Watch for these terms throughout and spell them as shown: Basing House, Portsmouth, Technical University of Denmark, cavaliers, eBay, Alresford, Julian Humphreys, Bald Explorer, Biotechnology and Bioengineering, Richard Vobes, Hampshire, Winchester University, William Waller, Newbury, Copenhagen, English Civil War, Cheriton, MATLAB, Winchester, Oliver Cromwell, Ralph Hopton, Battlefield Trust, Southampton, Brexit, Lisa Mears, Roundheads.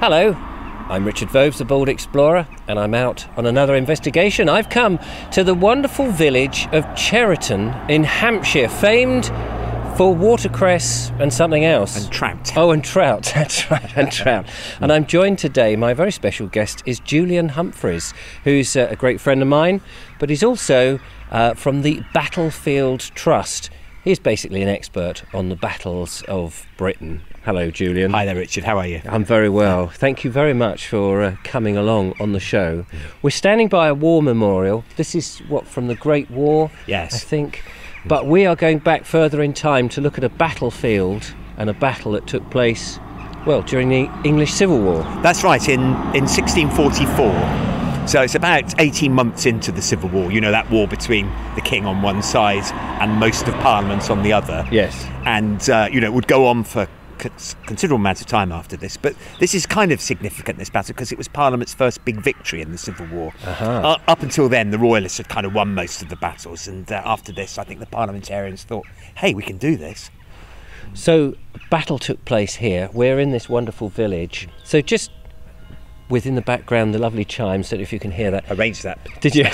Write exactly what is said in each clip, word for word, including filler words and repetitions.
Hello, I'm Richard Vobes, the Bald Explorer, and I'm out on another investigation. I've come to the wonderful village of Cheriton in Hampshire, famed for watercress and something else. And trout. Oh, and trout. That's right, and trout. And I'm joined today, my very special guest is Julian Humphreys, who's a great friend of mine, but he's also uh, from the Battlefield Trust. He's basically an expert on the battles of Britain. Hello, Julian. Hi there, Richard. How are you? I'm very well. Thank you very much for uh, coming along on the show. Mm. We're standing by a war memorial. This is, what, from the Great War? Yes. I think. Mm. But we are going back further in time to look at a battlefield and a battle that took place, well, during the English Civil War. That's right, in, in sixteen forty-four. So it's about eighteen months into the Civil War, you know, that war between the king on one side and most of Parliament on the other. Yes. And, uh, you know, it would go on for considerable amount of time after this, but this is kind of significant, this battle, because it was Parliament's first big victory in the Civil War. Uh-huh. uh, up until then the Royalists had kind of won most of the battles, and uh, after this I think the parliamentarians thought, hey, we can do this. So battle took place here, we're in this wonderful village. So just within the background, the lovely chimes, so if you can hear that. Arrange that. Did you?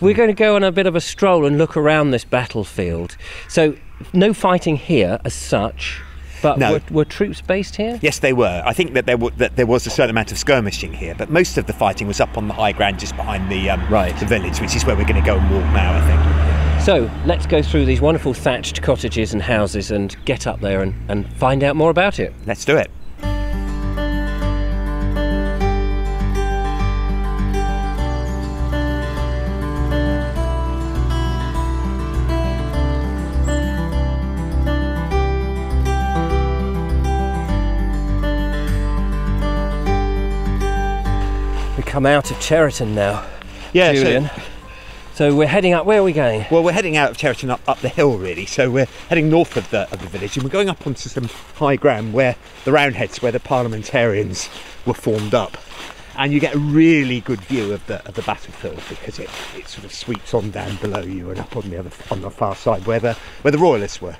We're going to go on a bit of a stroll and look around this battlefield. So no fighting here as such, but no. were, were troops based here? Yes, they were. I think that there, were, that there was a certain amount of skirmishing here, but most of the fighting was up on the high ground just behind the, um, right. the village, which is where we're going to go and walk now, I think. So let's go through these wonderful thatched cottages and houses and get up there and, and find out more about it. Let's do it. Come out of Cheriton now, yeah, Julian. So, so we're heading up. Where are we going? Well, we're heading out of Cheriton up, up the hill, really. So we're heading north of the, of the village, and we're going up onto some high ground where the Roundheads, where the parliamentarians were formed up, and you get a really good view of the of the battlefield, because it, it sort of sweeps on down below you and up on the other on the far side where the where the Royalists were.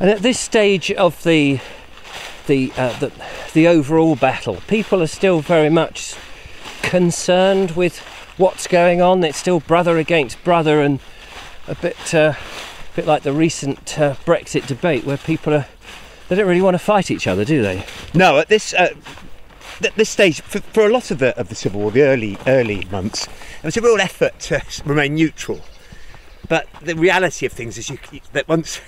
And at this stage of the the uh, the, the overall battle, people are still very much concerned with what's going on. It's still brother against brother, and a bit uh, a bit like the recent uh, Brexit debate, where people are, they don't really want to fight each other, do they? No, at this uh, at this stage, for, for a lot of the of the Civil War, the early early months, there was a real effort to remain neutral. But the reality of things is you, that once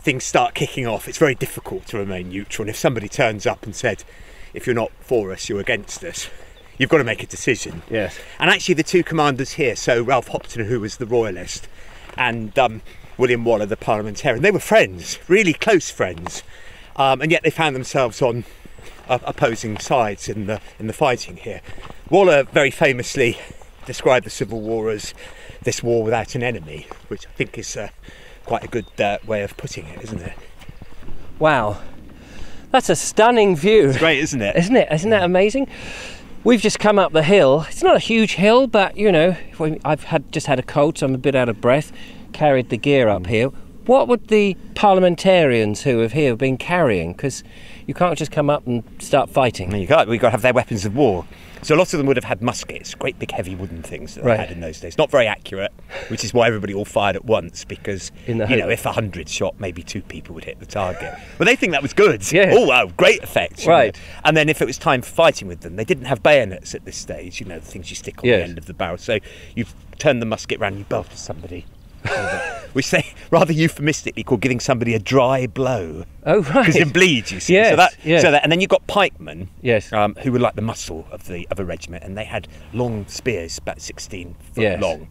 things start kicking off, it's very difficult to remain neutral. And if somebody turns up and said, if you're not for us, you're against us, you've got to make a decision. Yes. And actually the two commanders here, so Ralph Hopton, who was the Royalist, and um, William Waller, the parliamentarian, they were friends, really close friends, um, and yet they found themselves on uh, opposing sides in the, in the fighting here. Waller very famously described the Civil War as this war without an enemy, which I think is uh, quite a good uh, way of putting it, isn't it? Wow, that's a stunning view. It's great, isn't it? Isn't it? Isn't that amazing? We've just come up the hill. It's not a huge hill, but you know, I've had just had a cold, so I'm a bit out of breath. Carried the gear up here. What would the parliamentarians who have here have been carrying? Because you can't just come up and start fighting. No, you can't. We've got to have their weapons of war. So a lot of them would have had muskets, great big heavy wooden things that right. they had in those days. Not very accurate, which is why everybody all fired at once, because, you know, if a hundred shot, maybe two people would hit the target. Well, they think that was good. Yeah. Oh, wow, great effect. Right. Know? And then if it was time for fighting with them, they didn't have bayonets at this stage, you know, the things you stick on yes. the end of the barrel. So you turn the musket round, you belt at somebody. Which they rather euphemistically call giving somebody a dry blow. Oh right, because it bleeds, you see. Yes, so that, yes. so that, and then you've got pikemen, yes, um, who were like the muscle of the of a regiment, and they had long spears, about sixteen foot yes. long,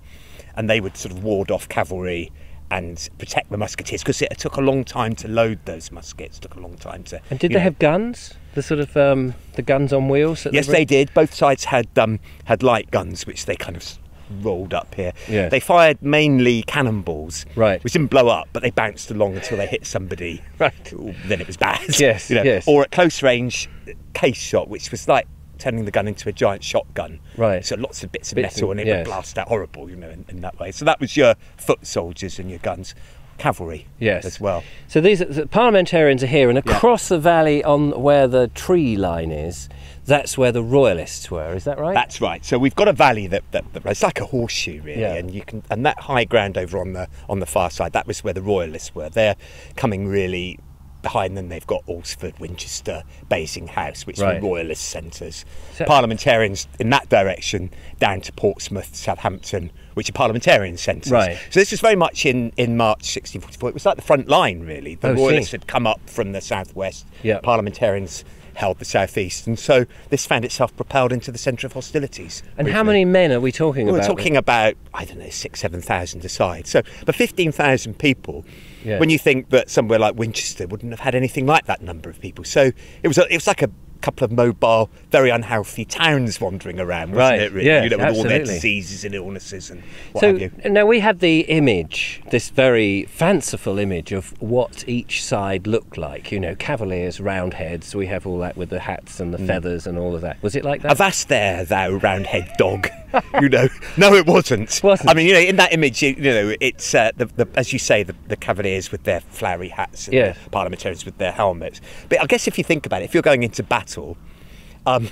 and they would sort of ward off cavalry and protect the musketeers, because it took a long time to load those muskets. It took a long time to. And did they know. have guns? The sort of um, the guns on wheels. Yes, they, they did. Both sides had um, had light guns, which they kind of. rolled up here. Yeah. They fired mainly cannonballs, right. which didn't blow up, but they bounced along until they hit somebody. Right. Ooh, then it was bad. Yes, you know? yes. Or at close range, case shot, which was like turning the gun into a giant shotgun. Right. So lots of bits of bits metal, and it yes. would blast out horrible, you know, in, in that way. So that was your foot soldiers and your guns. cavalry yes. as well. So these the parliamentarians are here, and across yeah. the valley on where the tree line is, that's where the royalists were. Is that right? That's right. So we've got a valley that, that, that it's like a horseshoe really, yeah. and you can and that high ground over on the on the far side, that was where the royalists were. They're coming really behind them. They've got Alresford, Winchester, Basing House, which right. were royalist centres. So parliamentarians in that direction down to Portsmouth, Southampton, which are parliamentarian centres. Right. So this was very much in, in March sixteen forty-four. It was like the front line, really. The oh, royalists see. had come up from the southwest. Yep. Parliamentarians held the southeast, and so this found itself propelled into the centre of hostilities. And briefly. How many men are we talking well, about? We're talking about, I don't know, six, seven thousand a side. So for fifteen thousand people, yes. when you think that somewhere like Winchester wouldn't have had anything like that number of people. So it was, a, it was like a couple of mobile, very unhealthy towns wandering around, wasn't right. it, really? Yeah, you know, with absolutely. all their diseases and illnesses and what so, have you. Now, we have the image, this very fanciful image of what each side looked like, you know, cavaliers, roundheads, we have all that with the hats and the mm. feathers and all of that. Was it like that? Avast there, thou roundhead dog, you know. No, it wasn't. wasn't. I mean, you know, in that image, you know, it's, uh, the, the, as you say, the, the cavaliers with their flowery hats and yeah. the parliamentarians with their helmets. But I guess if you think about it, if you're going into battle, Um,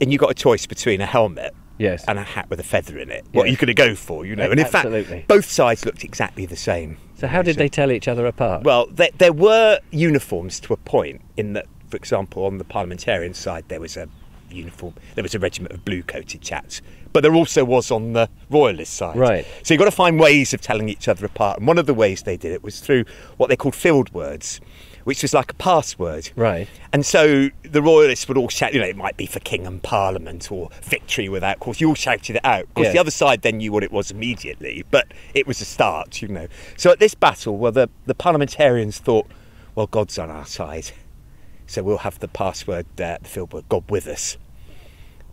and you've got a choice between a helmet yes. and a hat with a feather in it. Yes. What are you going to go for, you know? And in Absolutely. fact, both sides looked exactly the same. So how did they tell each other apart? Well, there, there were uniforms to a point in that, for example, on the parliamentarian side, there was a uniform, there was a regiment of blue-coated chaps, but there also was on the royalist side. Right. So you've got to find ways of telling each other apart. And one of the ways they did it was through what they called field words, which was like a password. Right. And so the royalists would all shout, you know, it might be for king and parliament or victory without cause. You all shouted it out. Of course, yeah. the other side then knew what it was immediately, but it was a start, you know. So at this battle, well, the, the parliamentarians thought, well, God's on our side, so we'll have the password, uh, the field word, God with us.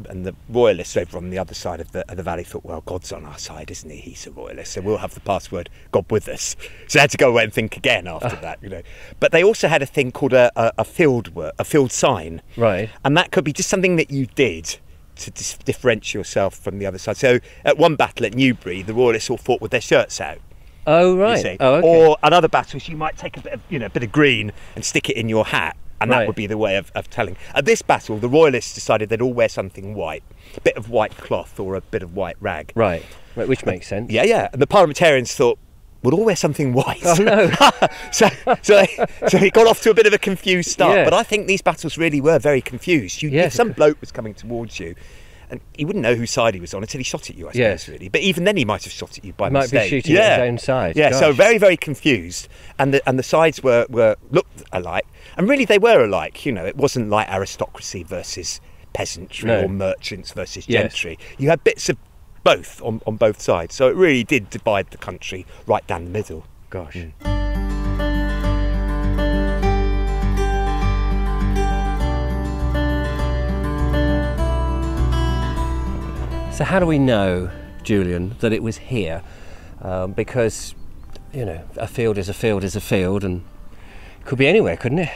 And the royalists over on the other side of the, of the valley thought, well, God's on our side, isn't he? He's a royalist, so we'll have the password, God with us. So they had to go away and think again after uh. that, you know. But they also had a thing called a, a, a field work, a field sign. Right. And that could be just something that you did to dis differentiate yourself from the other side. So at one battle at Newbury, the royalists all fought with their shirts out. Oh, right. Oh, okay. Or at other battles, you might take a bit of, you know, a bit of green and stick it in your hat. And right. that would be the way of, of telling. At this battle, the royalists decided they'd all wear something white, a bit of white cloth or a bit of white rag. Right, right which makes sense. Yeah, yeah. And the parliamentarians thought, we'll all wear something white. Oh, no. so, so, they, so it got off to a bit of a confused start. Yeah. But I think these battles really were very confused. You, yes. If some bloke was coming towards you, and he wouldn't know whose side he was on until he shot at you, I suppose, yes. really. But even then he might have shot at you by might mistake. Might be shooting yeah. at his own side. Yeah, Gosh. so very, very confused. And the, and the sides were, were looked alike. And really they were alike, you know. It wasn't like aristocracy versus peasantry no. or merchants versus gentry. Yes. You had bits of both on, on both sides. So it really did divide the country right down the middle. Gosh. Mm. So how do we know, Julian, that it was here? Um, because, you know, a field is a field is a field, and it could be anywhere, couldn't it?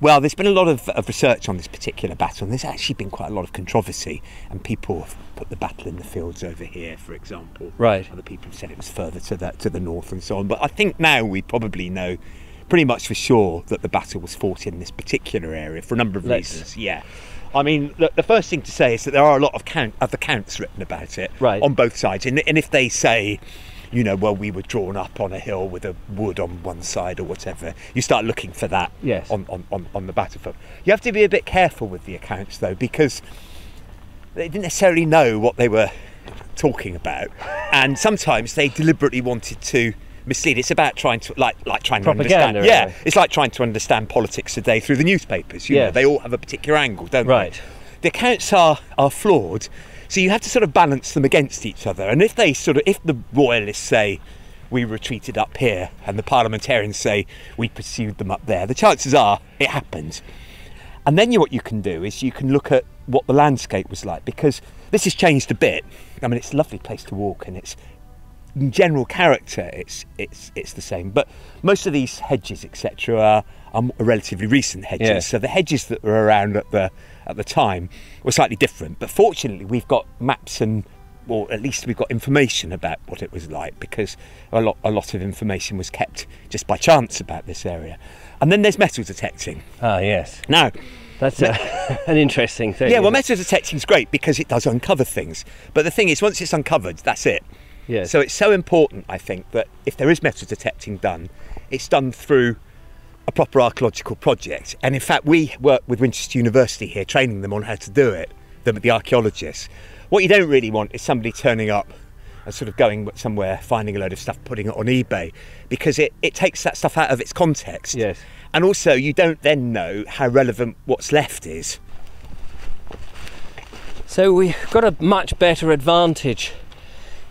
Well, there's been a lot of, of research on this particular battle, and there's actually been quite a lot of controversy, and people have put the battle in the fields over here, for example. Right. Other people have said it was further to the, to the north and so on. But I think now we probably know pretty much for sure that the battle was fought in this particular area for a number of Let's. reasons. Yeah. I mean, the, the first thing to say is that there are a lot of count, other counts written about it right. on both sides. And, and if they say, you know, well, we were drawn up on a hill with a wood on one side or whatever, you start looking for that yes. on, on, on, on the battlefield. You have to be a bit careful with the accounts, though, because they didn't necessarily know what they were talking about. And sometimes they deliberately wanted to mislead. It's about trying to like like trying Propaganda, to understand. Yeah, really. It's like trying to understand politics today through the newspapers. You yes. know, they all have a particular angle, don't right. they? The accounts are are flawed, so you have to sort of balance them against each other. And if they sort of if the royalists say we retreated up here, and the parliamentarians say we pursued them up there, the chances are it happened. And then you, what you can do is you can look at what the landscape was like, because this has changed a bit. I mean, it's a lovely place to walk, and it's. In general character, it's it's it's the same, but most of these hedges, et cetera, are, are relatively recent hedges. Yeah. So the hedges that were around at the at the time were slightly different. But fortunately, we've got maps and or at least we've got information about what it was like, because a lot, a lot of information was kept just by chance about this area. And then there's metal detecting. Ah, yes. Now, that's a, an interesting thing. Yeah, well, metal detecting is great because it does uncover things. But the thing is, once it's uncovered, that's it. Yes. So it's so important, I think, that if there is metal detecting done, it's done through a proper archaeological project. And in fact, we work with Winchester University here, training them on how to do it, the, the archaeologists. What you don't really want is somebody turning up and sort of going somewhere, finding a load of stuff, putting it on eBay, because it, it takes that stuff out of its context. Yes. And also, you don't then know how relevant what's left is. So we've got a much better advantage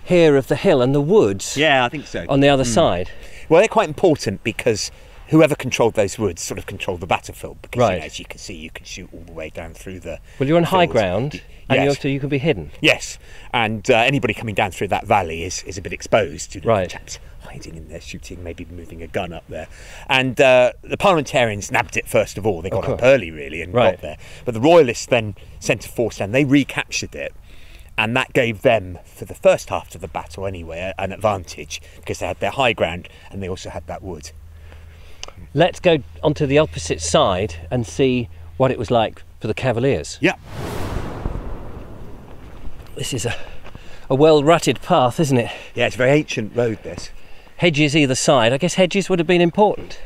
here of the hill and the woods. Yeah, I think so. On the other mm. side. Well, they're quite important because whoever controlled those woods sort of controlled the battlefield, because right. you know, as you can see, you can shoot all the way down through the... Well, you're on high ground, and yes. you, you can be hidden. Yes, and uh, anybody coming down through that valley is, is a bit exposed. You know, right. Chaps hiding in there, shooting, maybe moving a gun up there. And uh, the parliamentarians nabbed it first of all. They got up early, really, and right. got there. But the royalists then sent a force down. They recaptured it, and that gave them, for the first half of the battle anyway, an advantage, because they had their high ground and they also had that wood. Let's go onto the opposite side and see what it was like for the Cavaliers. Yeah. This is a, a well-rutted path, isn't it? Yeah, it's a very ancient road, this. Hedges either side. I guess hedges would have been important.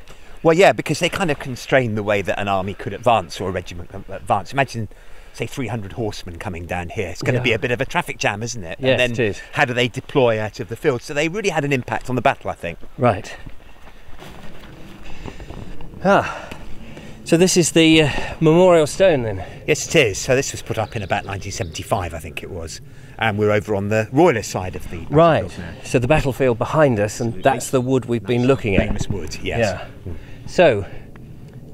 Well, yeah, because they kind of constrain the way that an army could advance, or a regiment could advance. Imagine, say, three hundred horsemen coming down here. It's going yeah. to be a bit of a traffic jam, isn't it? Yes, and then it is. How do they deploy out of the field? So they really had an impact on the battle, I think. Right. Ah, so this is the uh, memorial stone then? Yes, it is. So this was put up in about nineteen seventy-five, I think it was. And we're over on the royalist side of the battlefield. Right, now. So the battlefield behind us, and Absolutely. That's the wood we've that's been looking at. Famous wood, yes. Yeah. Mm. So,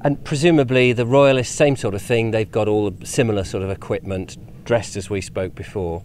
and presumably the royalists, same sort of thing, they've got all similar sort of equipment, dressed as we spoke before,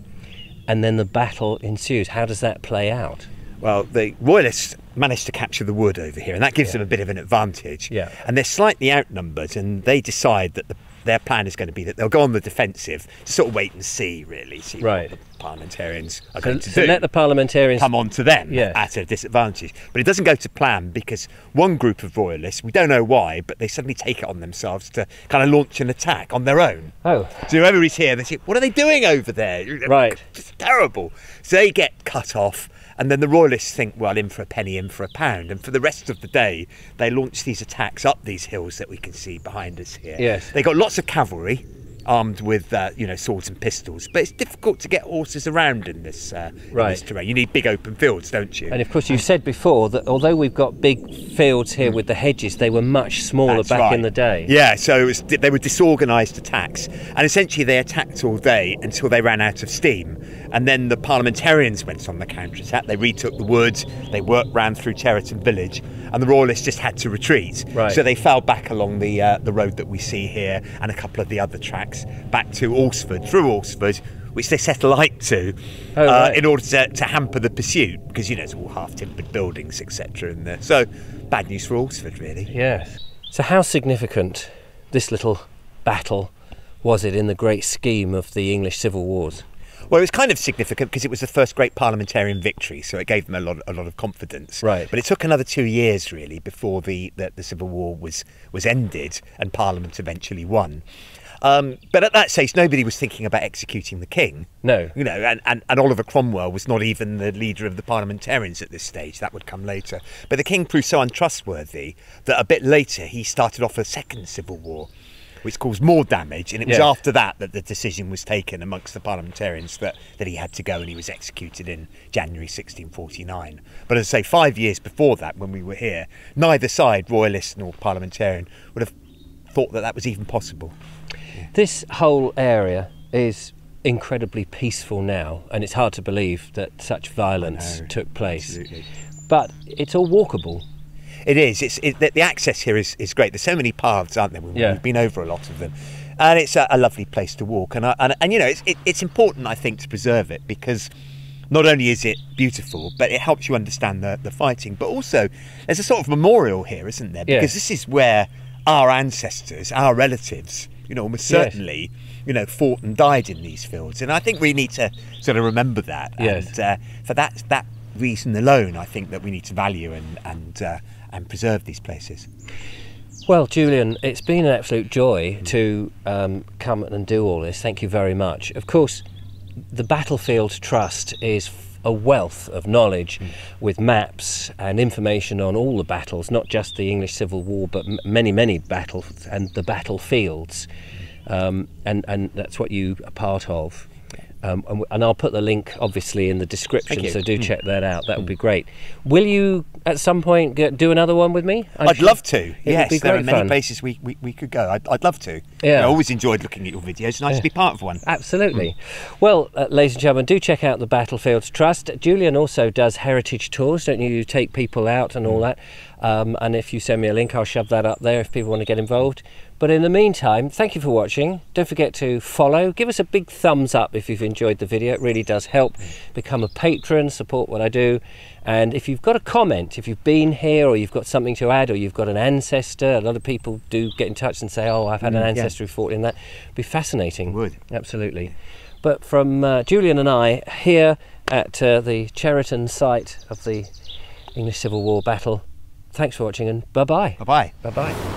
and then the battle ensues. How does that play out? Well, the royalists managed to capture the wood over here, and that gives yeah. them a bit of an advantage. Yeah. And they're slightly outnumbered, and they decide that the, their plan is going to be that they'll go on the defensive, to sort of wait and see, really, see right. what the parliamentarians are so, going to so do. Let the parliamentarians come on to them yeah. at a disadvantage. But it doesn't go to plan, because one group of royalists, we don't know why, but they suddenly take it on themselves to kind of launch an attack on their own. Oh. So whoever is here, they say, what are they doing over there? Right. It's terrible. So they get cut off. And then the royalists think, well, in for a penny, in for a pound. And for the rest of the day, they launch these attacks up these hills that we can see behind us here. Yes. They got lots of cavalry armed with, uh, you know, swords and pistols. But it's difficult to get horses around in this, uh, right. in this terrain. You need big open fields, don't you? And, of course, you said before that although we've got big fields here mm. with the hedges, they were much smaller That's back right. in the day. Yeah, so it was, they were disorganised attacks. And essentially they attacked all day until they ran out of steam. And then the parliamentarians went on the counter-attack. They retook the woods, they worked round through Cheriton village, and the royalists just had to retreat. Right. So they fell back along the uh, the road that we see here, and a couple of the other tracks, back to Alresford, through Alresford, which they set alight to oh, uh, right. in order to, to hamper the pursuit, because, you know, it's all half-timbered buildings, et cetera in there. So, bad news for Alresford, really. Yes. So how significant this little battle was it in the great scheme of the English Civil Wars? Well, it was kind of significant because it was the first great parliamentarian victory, so it gave them a lot, a lot of confidence. Right. But it took another two years, really, before the, the, the Civil War was, was ended and Parliament eventually won. Um, but at that stage, nobody was thinking about executing the king. No. You know, and, and, and Oliver Cromwell was not even the leader of the parliamentarians at this stage. That would come later. But the king proved so untrustworthy that a bit later he started off a second Civil War, which caused more damage, and it was yes. after that that the decision was taken amongst the parliamentarians that, that he had to go, and he was executed in January sixteen forty-nine. But as I say, five years before that, when we were here, neither side, royalist nor parliamentarian, would have thought that that was even possible. Yeah. This whole area is incredibly peaceful now, and it's hard to believe that such violence took place. Absolutely. But it's all walkable. It is. It's it, the access here is, is great. There's so many paths, aren't there? We've, yeah. we've been over a lot of them, and it's a, a lovely place to walk. And I, and, and you know, it's it, it's important, I think, to preserve it, because not only is it beautiful, but it helps you understand the the fighting. But also, there's a sort of memorial here, isn't there? Because yeah. this is where our ancestors, our relatives, you know, almost certainly, yes. you know, fought and died in these fields. And I think we need to sort of remember that. Yes. And uh, for that, that reason alone, I think that we need to value and, and, uh, and preserve these places. Well, Julian, it's been an absolute joy mm. to um, come and do all this. Thank you very much. Of course, the Battlefield Trust is a wealth of knowledge mm. with maps and information on all the battles, not just the English Civil War, but m many, many battles and the battlefields. Um, and, and that's what you are part of. Um, and, and I'll put the link, obviously, in the description, so do mm. check that out. That mm. would be great. Will you, at some point, get, do another one with me? I'm I'd sure. love to. It yes, would be there great are many fun. places we, we, we could go. I'd, I'd love to. Yeah. I always enjoyed looking at your videos. Nice yeah. to be part of one. Absolutely. Mm. Well, uh, ladies and gentlemen, do check out the Battlefield Trust. Julian also does heritage tours, don't you? You take people out and all mm. that. Um, and if you send me a link, I'll shove that up there if people want to get involved. But in the meantime, thank you for watching. Don't forget to follow. Give us a big thumbs up if you've enjoyed the video. It really does help. Become a patron, support what I do. And if you've got a comment, if you've been here or you've got something to add or you've got an ancestor, a lot of people do get in touch and say, oh, I've had mm, an ancestor yeah. who fought in that. It'd be fascinating. It would. Absolutely. But from uh, Julian and I here at uh, the Cheriton site of the English Civil War battle, thanks for watching and bye-bye. Bye-bye. Bye-bye.